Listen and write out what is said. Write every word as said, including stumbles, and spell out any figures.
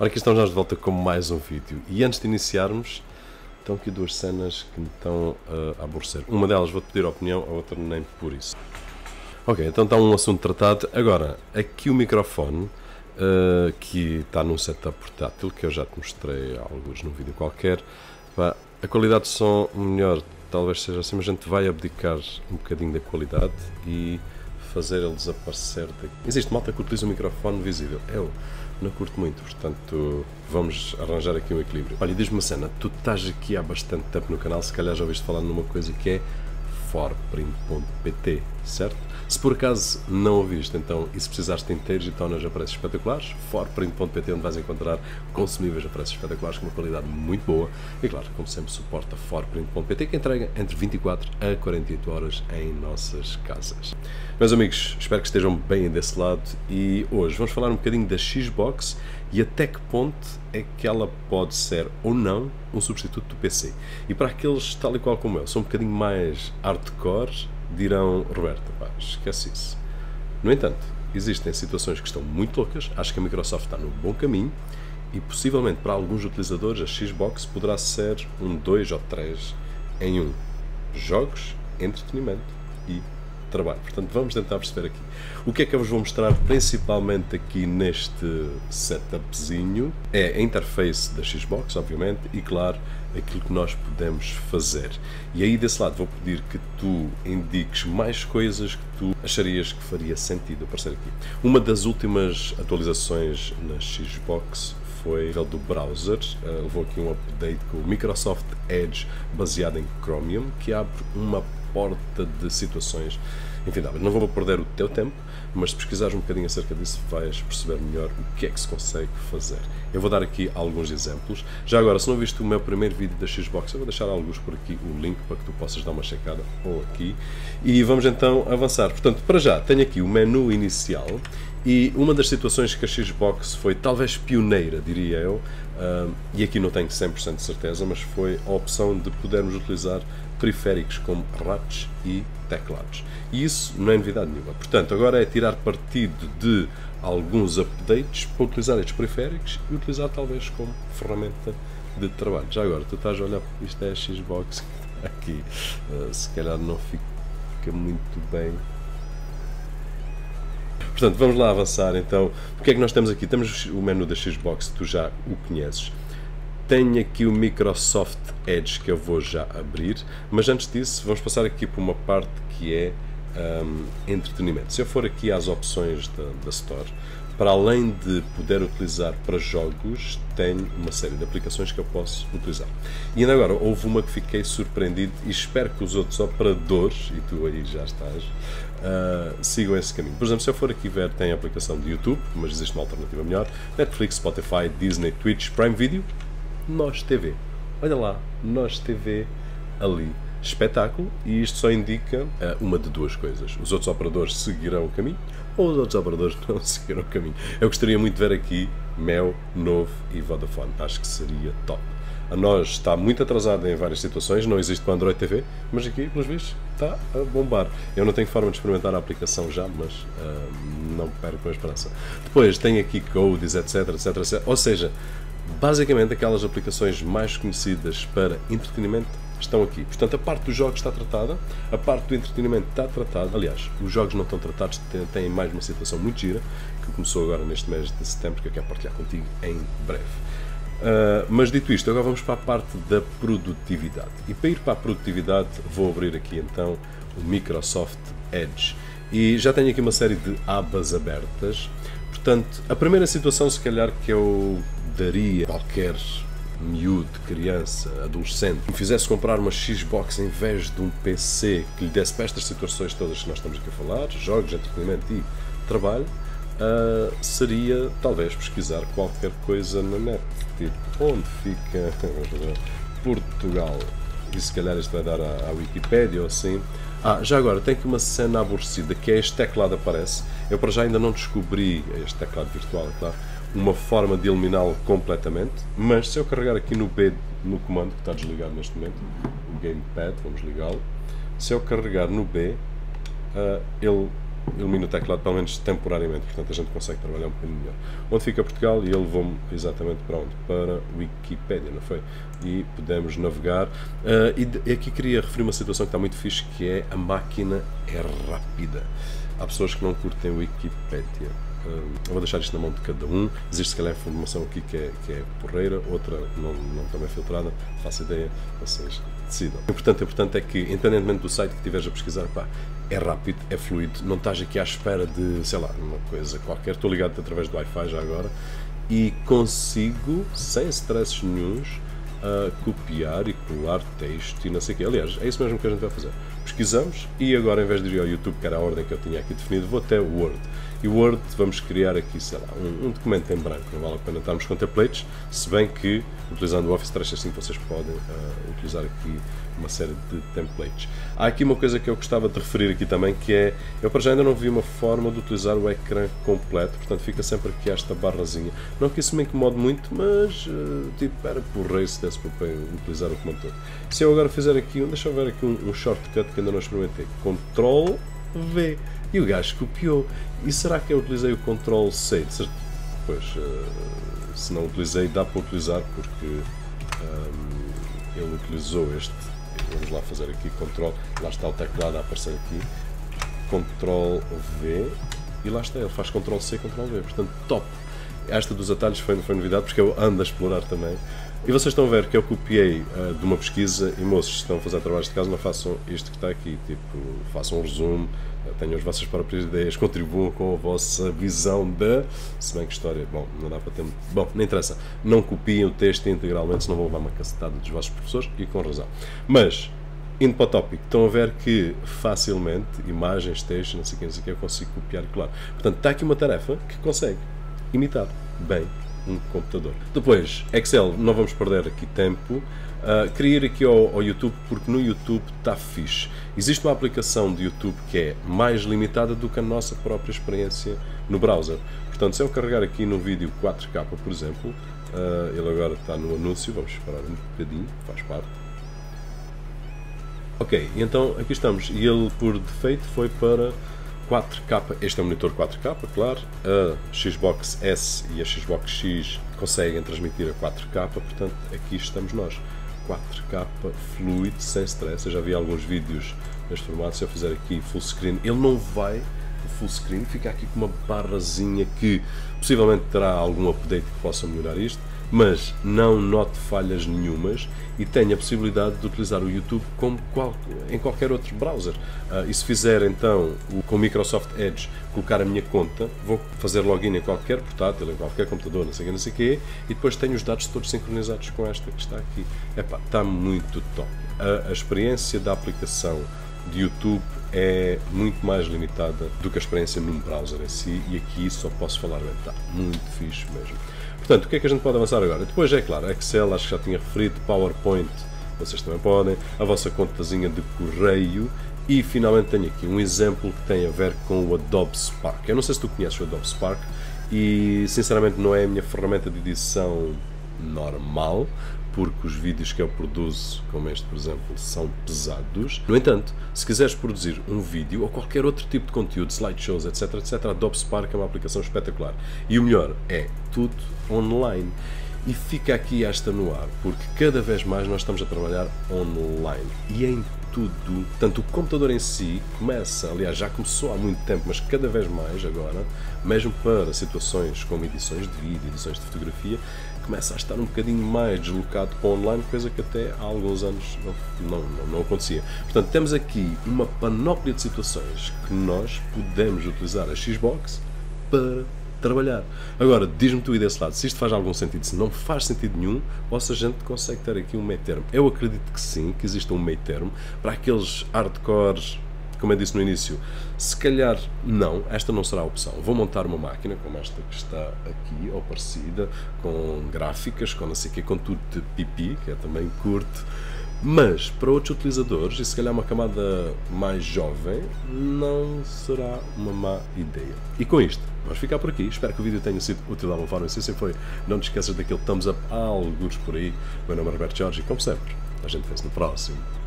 Ora, aqui estamos nós de volta com mais um vídeo. E antes de iniciarmos, estão aqui duas cenas que me estão uh, a aborrecer. Uma delas vou-te pedir a opinião, a outra nem por isso. Ok, então está um assunto tratado. Agora, aqui o microfone, uh, que está num setup portátil, que eu já te mostrei alguns num vídeo qualquer. Pá, a qualidade de som melhor talvez seja assim, mas a gente vai abdicar um bocadinho da qualidade e fazer ele desaparecer daqui. Existe malta que utiliza o microfone visível. Eu não curto muito, portanto vamos arranjar aqui um equilíbrio. Olha, diz-me uma cena, tu estás aqui há bastante tempo no canal, se calhar já ouviste falar numa coisa que é forprint ponto pt, certo? Se por acaso não ouviste, então, e se precisares de inteiros e tonas a preços espetaculares, forprint ponto pt, onde vais encontrar consumíveis a preços espetaculares com uma qualidade muito boa e, claro, como sempre, suporta forprint ponto pt, que entrega entre vinte e quatro a quarenta e oito horas em nossas casas. Meus amigos, espero que estejam bem desse lado e hoje vamos falar um bocadinho da X-Box e até que ponto é que ela pode ser ou não um substituto do P C. E para aqueles tal e qual como eu, são um bocadinho mais hardcore, dirão, Roberto, pá, esquece isso. No entanto, existem situações que estão muito loucas, acho que a Microsoft está no bom caminho e possivelmente para alguns utilizadores a Xbox poderá ser um dois ou três em um. Jogos, entretenimento e trabalho. Portanto, vamos tentar perceber aqui. O que é que eu vos vou mostrar principalmente aqui neste setupzinho é a interface da Xbox, obviamente, e claro, aquilo que nós podemos fazer. E aí desse lado vou pedir que tu indiques mais coisas que tu acharias que faria sentido aparecer aqui. Uma das últimas atualizações na Xbox foi do browser, uh, levou aqui um update com o Microsoft Edge baseado em Chromium, que abre uma porta de situações infindáveis. Não vou perder o teu tempo, mas se pesquisares um bocadinho acerca disso vais perceber melhor o que é que se consegue fazer. Eu vou dar aqui alguns exemplos. Já agora, se não viste o meu primeiro vídeo da Xbox, eu vou deixar alguns por aqui o link para que tu possas dar uma checada ou aqui. E vamos então avançar. Portanto, para já, tenho aqui o menu inicial e uma das situações que a Xbox foi talvez pioneira, diria eu, um, e aqui não tenho cem por cento de certeza, mas foi a opção de podermos utilizar periféricos como ratos e teclados. E isso não é novidade nenhuma. Portanto, agora é tirar partido de alguns updates para utilizar estes periféricos e utilizar talvez como ferramenta de trabalho. Já agora, tu estás a olhar, isto é a Xbox aqui, uh, se calhar não fica muito bem. Portanto, vamos lá avançar então. O que é que nós temos aqui? Temos o menu da Xbox, tu já o conheces. Tenho aqui o Microsoft Edge que eu vou já abrir, mas antes disso vamos passar aqui por uma parte que é um, entretenimento. Se eu for aqui às opções da, da Store, para além de poder utilizar para jogos, tenho uma série de aplicações que eu posso utilizar. E ainda agora, houve uma que fiquei surpreendido e espero que os outros operadores, e tu aí já estás, Uh, sigam esse caminho. Por exemplo, se eu for aqui ver, tem a aplicação de YouTube, mas existe uma alternativa melhor, Netflix, Spotify, Disney, Twitch, Prime Video, N O S T V. Olha lá, N O S T V ali. Espetáculo, e isto só indica uh, uma de duas coisas. Os outros operadores seguirão o caminho ou os outros operadores não seguirão o caminho. Eu gostaria muito de ver aqui M E O, Novo e Vodafone. Acho que seria top. A nós está muito atrasada em várias situações, não existe para Android T V, mas aqui, pelos vistos, está a bombar. Eu não tenho forma de experimentar a aplicação já, mas uh, não perco a esperança. Depois tem aqui codes, etc, etc, etcétera. Ou seja, basicamente aquelas aplicações mais conhecidas para entretenimento estão aqui. Portanto, a parte dos jogos está tratada, a parte do entretenimento está tratada. Aliás, os jogos não estão tratados, têm mais uma situação muito gira, que começou agora neste mês de setembro, que eu quero partilhar contigo em breve. Uh, mas dito isto, agora vamos para a parte da produtividade. E para ir para a produtividade, vou abrir aqui então o Microsoft Edge. E já tenho aqui uma série de abas abertas. Portanto, a primeira situação, se calhar, que eu daria qualquer miúdo, criança, adolescente, que me fizesse comprar uma Xbox em vez de um P C, que lhe desse para estas situações todas que nós estamos aqui a falar, jogos, entretenimento e trabalho, Uh, seria talvez pesquisar qualquer coisa na net, tipo onde fica Portugal, e se calhar isto vai dar à, à Wikipédia ou assim. Ah, já agora, tem aqui uma cena aborrecida que é este teclado aparece. Eu para já ainda não descobri, este teclado virtual, é claro, uma forma de eliminá-lo completamente, mas se eu carregar aqui no B, no comando que está desligado neste momento, o gamepad, vamos ligá-lo, se eu carregar no B, uh, ele elimino o teclado, pelo menos temporariamente, portanto a gente consegue trabalhar um bocadinho melhor. Onde fica Portugal? E ele levou-me exatamente para onde? Para Wikipédia, não foi? E podemos navegar. Uh, e aqui queria referir uma situação que está muito fixe, que é a máquina é rápida. Há pessoas que não curtem Wikipédia. Uh, eu vou deixar isto na mão de cada um. Existe se calhar informação aqui que é, que é porreira, outra não, não também filtrada, faço ideia, vocês decidam. O importante, o importante é que, independentemente do site que estiveres a pesquisar, pá, é rápido, é fluido, não estás aqui à espera de, sei lá, uma coisa qualquer. Estou ligado através do Wi-Fi já agora e consigo, sem stress nenhum, uh, copiar e colar texto e não sei o quê. Aliás, é isso mesmo que a gente vai fazer. Pesquisamos e agora, em vez de ir ao YouTube, que era a ordem que eu tinha aqui definido, vou até o Word. E o Word, vamos criar aqui, sei lá, um, um documento em branco, não vale a pena estarmos com templates, se bem que, utilizando o Office trezentos e sessenta e cinco, vocês podem uh, utilizar aqui uma série de templates. Há aqui uma coisa que eu gostava de referir aqui também, que é, eu para já ainda não vi uma forma de utilizar o ecrã completo, portanto fica sempre aqui esta barrazinha. Não que isso me incomode muito, mas, uh, tipo, era porrei se desse para utilizar o comando todo. Se eu agora fizer aqui, deixa eu ver aqui um, um shortcut que ainda não experimentei, control V. E o gajo copiou. E será que eu utilizei o control C? Pois, uh, se não utilizei, dá para utilizar, porque um, ele utilizou este. Vamos lá fazer aqui control, lá está o teclado a aparecer aqui, control V, e lá está, ele faz control C, control V, portanto, top! Esta dos atalhos foi, foi novidade, porque eu ando a explorar também. E vocês estão a ver que eu copiei uh, de uma pesquisa, e moços, se estão a fazer trabalhos de casa, não façam isto que está aqui, tipo, façam um resumo, uh, tenham as vossas próprias ideias, contribuam com a vossa visão da... Se bem que história, bom, não dá para ter... Bom, não interessa, não copiem o texto integralmente, senão vão levar uma cacetada dos vossos professores, e com razão. Mas, indo para o tópico, estão a ver que facilmente, imagens, textos, não sei o que, não sei o que, eu consigo copiar e colar. Portanto, está aqui uma tarefa que consegue imitar bem um computador. Depois, Excel, não vamos perder aqui tempo. Uh, queria ir aqui ao, ao YouTube, porque no YouTube está fixe. Existe uma aplicação de YouTube que é mais limitada do que a nossa própria experiência no browser. Portanto, se eu carregar aqui no vídeo quatro K, por exemplo, uh, ele agora está no anúncio, vamos esperar um bocadinho, faz parte. Ok, então aqui estamos. E ele, por defeito, foi para quatro K, este é um monitor quatro K, claro, a Xbox S e a Xbox X conseguem transmitir a quatro K, portanto aqui estamos nós, quatro K fluido, sem stress. Eu já vi alguns vídeos neste formato, se eu fizer aqui full screen, ele não vai full screen, fica aqui com uma barrazinha que possivelmente terá algum update que possa melhorar isto, mas não note falhas nenhumas e tenha a possibilidade de utilizar o YouTube como qual, em qualquer outro browser. Uh, e se fizer então o, com o Microsoft Edge, colocar a minha conta, vou fazer login em qualquer portátil, em qualquer computador, não sei o que, não sei o que, e depois tenho os dados todos sincronizados com esta que está aqui. Epá, está muito top. A, a experiência da aplicação de YouTube é muito mais limitada do que a experiência num browser em si, e aqui só posso falar bem, está muito fixe mesmo. Portanto, o que é que a gente pode avançar agora? Depois, é claro, Excel, acho que já tinha referido, PowerPoint, vocês também podem, a vossa contazinha de correio, e finalmente tenho aqui um exemplo que tem a ver com o Adobe Spark. Eu não sei se tu conheces o Adobe Spark, e sinceramente não é a minha ferramenta de edição normal, porque os vídeos que eu produzo, como este por exemplo, são pesados. No entanto, se quiseres produzir um vídeo ou qualquer outro tipo de conteúdo, slideshows, etc, etc, a Adobe Spark é uma aplicação espetacular. E o melhor é tudo online. E fica aqui esta no ar, porque cada vez mais nós estamos a trabalhar online. E em tudo, tanto o computador em si começa, aliás já começou há muito tempo, mas cada vez mais agora, mesmo para situações como edições de vídeo, edições de fotografia, começa a estar um bocadinho mais deslocado para o online, coisa que até há alguns anos não, não, não acontecia. Portanto, temos aqui uma panóplia de situações que nós podemos utilizar a Xbox para trabalhar. Agora, diz-me tu aí desse lado se isto faz algum sentido, se não faz sentido nenhum, ou se a gente consegue ter aqui um meio termo. Eu acredito que sim, que exista um meio termo, para aqueles hardcores, como eu disse no início, se calhar não, esta não será a opção. Vou montar uma máquina como esta que está aqui, ou parecida, com gráficas, com não sei o quê, com tudo de pipi, que é também curto, mas para outros utilizadores, e se calhar uma camada mais jovem, não será uma má ideia. E com isto, vamos ficar por aqui. Espero que o vídeo tenha sido útil de alguma forma. Se assim foi, não te esqueças daquele thumbs up, há alguns por aí. Meu nome é Roberto Jorge e, como sempre, a gente vê-se no próximo.